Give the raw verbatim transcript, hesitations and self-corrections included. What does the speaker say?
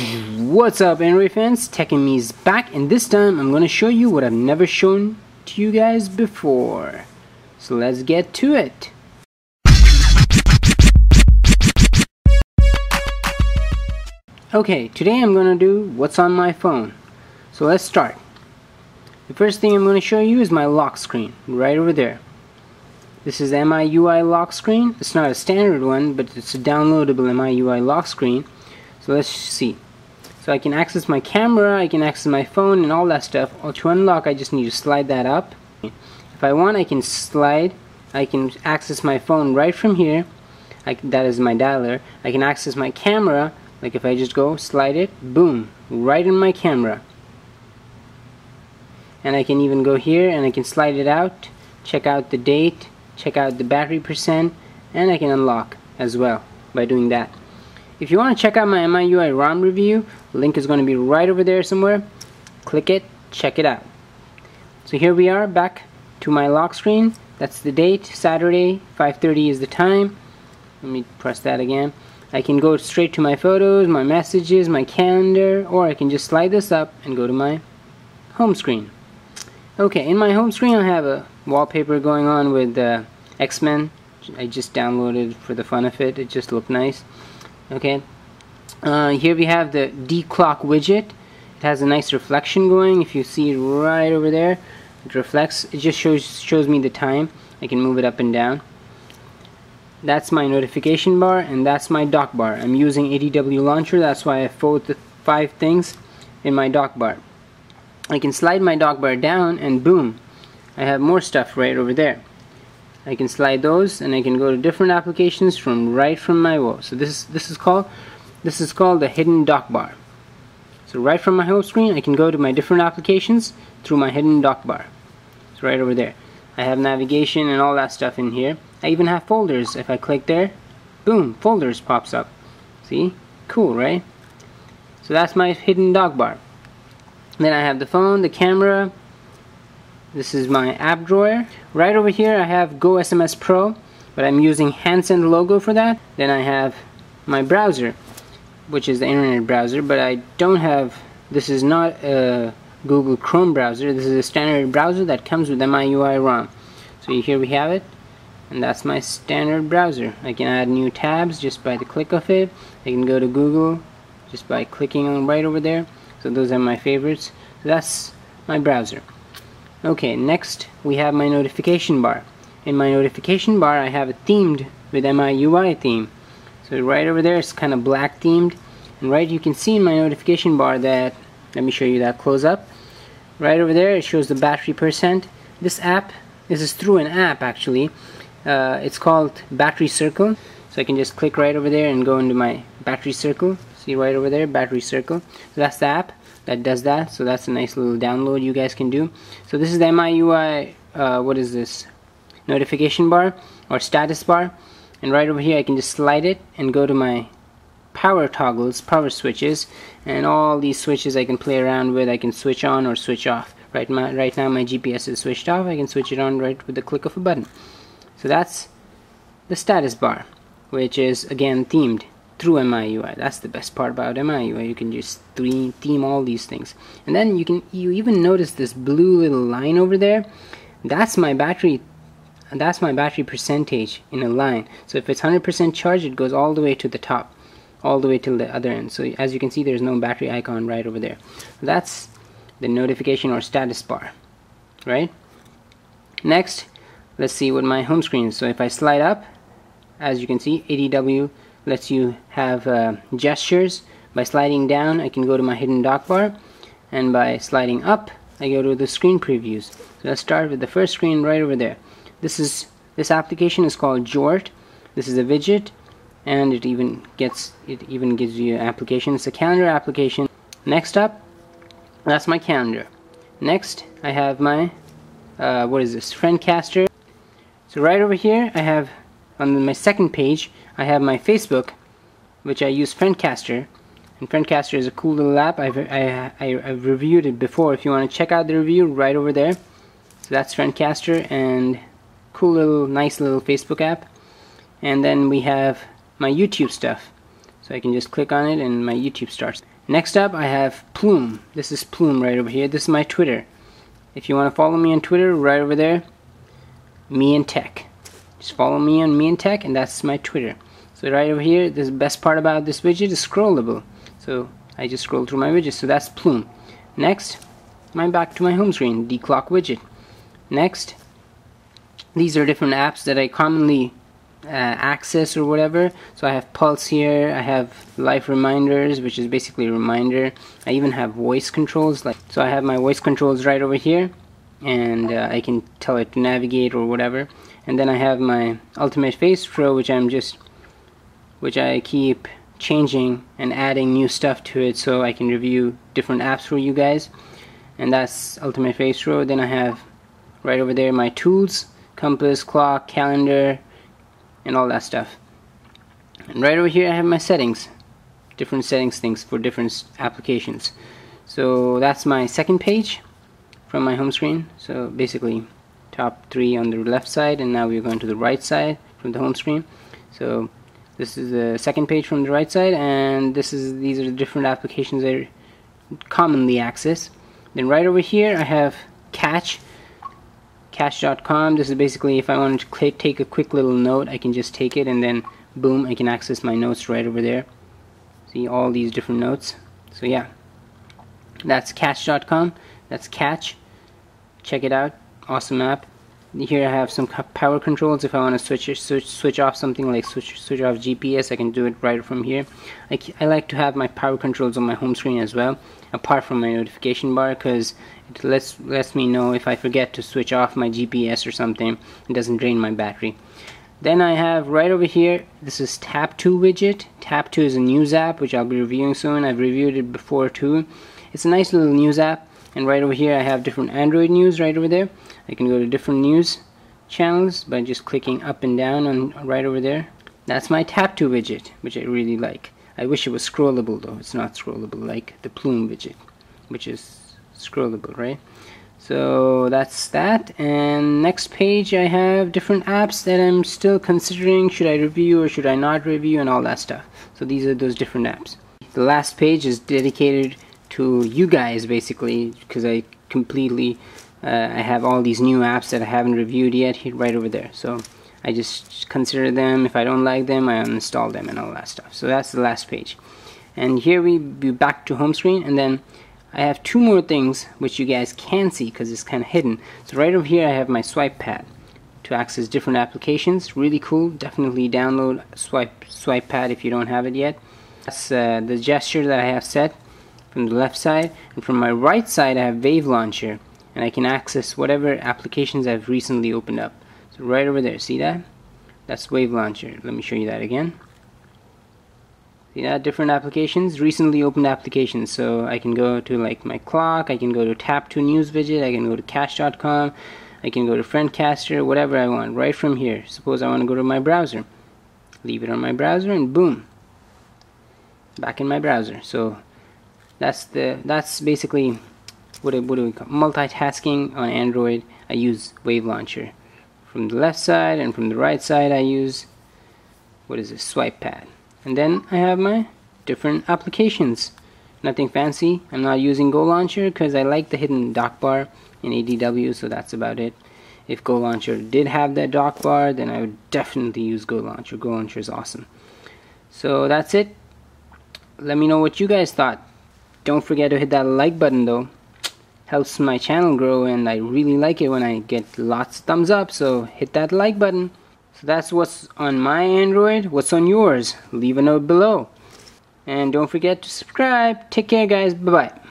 What's up anyway fans, Tech and Me's back, and this time I'm gonna show you what I've never shown to you guys before. So let's get to it. Okay, today I'm gonna do what's on my phone. So let's start. The first thing I'm gonna show you is my lock screen, right over there. This is the M I U I lock screen. It's not a standard one, but it's a downloadable M I U I lock screen. So let's see. So I can access my camera, I can access my phone and all that stuff. To unlock, I just need to slide that up. If I want, I can slide, I can access my phone right from here. I can, that is my dialer. I can access my camera, like if I just go slide it, boom, right in my camera. And I can even go here and I can slide it out, check out the date, check out the battery percent, and I can unlock as well by doing that. If you want to check out my M I U I ROM review, the link is going to be right over there somewhere. Click it, check it out. So here we are, back to my lock screen. That's the date, Saturday, five thirty is the time. Let me press that again. I can go straight to my photos, my messages, my calendar, or I can just slide this up and go to my home screen. Okay, in my home screen I have a wallpaper going on with uh, X-Men. I just downloaded for the fun of it. It just looked nice. Okay, uh, here we have the D-Clock widget. It has a nice reflection going. If you see it right over there, it reflects. It just shows shows me the time. I can move it up and down. That's my notification bar, and that's my dock bar. I'm using A D W Launcher, that's why I fold the five things in my dock bar. I can slide my dock bar down, and boom, I have more stuff right over there. I can slide those, and I can go to different applications from right from my wall. So this is this is called this is called the hidden dock bar. So right from my home screen, I can go to my different applications through my hidden dock bar. It's right over there. I have navigation and all that stuff in here. I even have folders. If I click there, boom, folders pops up. See, cool, right? So that's my hidden dock bar. Then I have the phone, the camera. This is my app drawer. Right over here I have Go S M S Pro, but I'm using Handsome logo for that. Then I have my browser, which is the internet browser, but I don't have, this is not a Google Chrome browser, this is a standard browser that comes with M I U I ROM. So here we have it, and that's my standard browser. I can add new tabs just by the click of it. I can go to Google just by clicking on right over there. So those are my favorites. That's my browser. Okay, next we have my notification bar. In my notification bar I have a themed with M I U I theme. So right over there it's kind of black themed, and right you can see in my notification bar that, let me show you that close up, right over there it shows the battery percent. This app, this is through an app actually, uh, it's called Battery Circle. So I can just click right over there and go into my Battery Circle. See right over there, Battery Circle. So that's the app that does that. So that's a nice little download you guys can do. So this is the M I U I, uh, what is this, notification bar or status bar, and right over here I can just slide it and go to my power toggles, power switches, and all these switches I can play around with. I can switch on or switch off. Right, my, right now my G P S is switched off. I can switch it on right with the click of a button. So that's the status bar, which is again themed through M I U I. That's the best part about M I U I. You can just theme all these things, and then you can you even notice this blue little line over there. That's my battery. That's my battery percentage in a line. So if it's one hundred percent charged, it goes all the way to the top, all the way till the other end. So as you can see, there's no battery icon right over there. That's the notification or status bar, right? Next, let's see what my home screen is. So if I slide up, as you can see, A D W lets you have uh, gestures. By sliding down I can go to my hidden dock bar, and by sliding up I go to the screen previews. So let's start with the first screen right over there. This is this application is called Jorte. This is a widget, and it even gets it even gives you an application. It's a calendar application. Next up, that's my calendar. Next I have my uh, what is this, Friendcaster. So right over here I have, on my second page, I have my Facebook, which I use Friendcaster, and Friendcaster is a cool little app. I've, I, I, I've reviewed it before. If you want to check out the review, right over there. So that's Friendcaster, and cool little, nice little Facebook app. And then we have my YouTube stuff. So So I can just click on it and my YouTube starts. Next up I have Plume. This is Plume right over here. This is my Twitter. If you want to follow me on Twitter, right over there, MeAndTech. Just follow me on MeAndTech and that's my Twitter. So right over here, the best part about this widget is scrollable. So I just scroll through my widget. So that's Plume. Next, I'm back to my home screen, the clock widget. Next, these are different apps that I commonly uh, access or whatever. So I have Pulse here, I have Life Reminders, which is basically a reminder. I even have voice controls. Like, so I have my voice controls right over here, and uh, I can tell it to navigate or whatever. And then I have my Ultimate Favs Pro, which I'm just, which I keep changing and adding new stuff to it, so I can review different apps for you guys. And that's Ultimate Favs Pro. Then I have right over there my tools, compass, clock, calendar, and all that stuff. And right over here I have my settings, different settings things for different applications. So that's my second page from my home screen. So basically top three on the left side, and now we're going to the right side from the home screen. So this is the second page from the right side, and this is these are the different applications I commonly access. Then right over here I have Catch. Catch dot com. This is basically if I wanted to take a quick little note, I can just take it and then boom, I can access my notes right over there. See all these different notes. So yeah, that's Catch dot com. That's Catch. Check it out. Awesome app. Here I have some power controls. If I want to switch switch switch off something, like switch switch off G P S, I can do it right from here. I, I like to have my power controls on my home screen as well, apart from my notification bar, because it lets lets me know if I forget to switch off my G P S or something. It doesn't drain my battery. Then I have right over here, this is Tap two widget. Tap two is a news app which I'll be reviewing soon. I've reviewed it before too. It's a nice little news app. And right over here I have different Android news right over there. I can go to different news channels by just clicking up and down on right over there. That's my Tap two widget, which I really like. I wish it was scrollable though. It's not scrollable like the Plume widget, which is scrollable, right? So that's that. And next page I have different apps that I'm still considering, should I review or should I not review and all that stuff. So these are those different apps. The last page is dedicated to you guys basically, because I completely uh, I have all these new apps that I haven't reviewed yet right over there. So I just consider them. If I don't like them, I uninstall them and all that stuff. So that's the last page. And here we be back to home screen, and then I have two more things which you guys can see because it's kind of hidden. So right over here I have my Swipe Pad to access different applications. Really cool. Definitely download Swipe Swipe Pad if you don't have it yet. That's uh, the gesture that I have set from the left side, and from my right side I have Wave Launcher, and I can access whatever applications I've recently opened up. So right over there, see that? That's Wave Launcher. Let me show you that again. See that? Different applications, recently opened applications. So I can go to like my clock, I can go to Tap two news widget, I can go to Catch dot com, I can go to Friendcaster, whatever I want right from here. Suppose I want to go to my browser, leave it on my browser and boom, back in my browser. So That's the that's basically what it, what do we call multitasking on Android. I use Wave Launcher from the left side, and from the right side I use what is this Swipe Pad. And then I have my different applications. Nothing fancy. I'm not using Go Launcher because I like the hidden dock bar in A D W, so that's about it. If Go Launcher did have that dock bar, then I would definitely use Go Launcher. Go Launcher is awesome. So that's it. Let me know what you guys thought. Don't forget to hit that like button though. Helps my channel grow, and I really like it when I get lots of thumbs up, so hit that like button. So that's what's on my Android. What's on yours? Leave a note below. And don't forget to subscribe. Take care guys. Bye bye.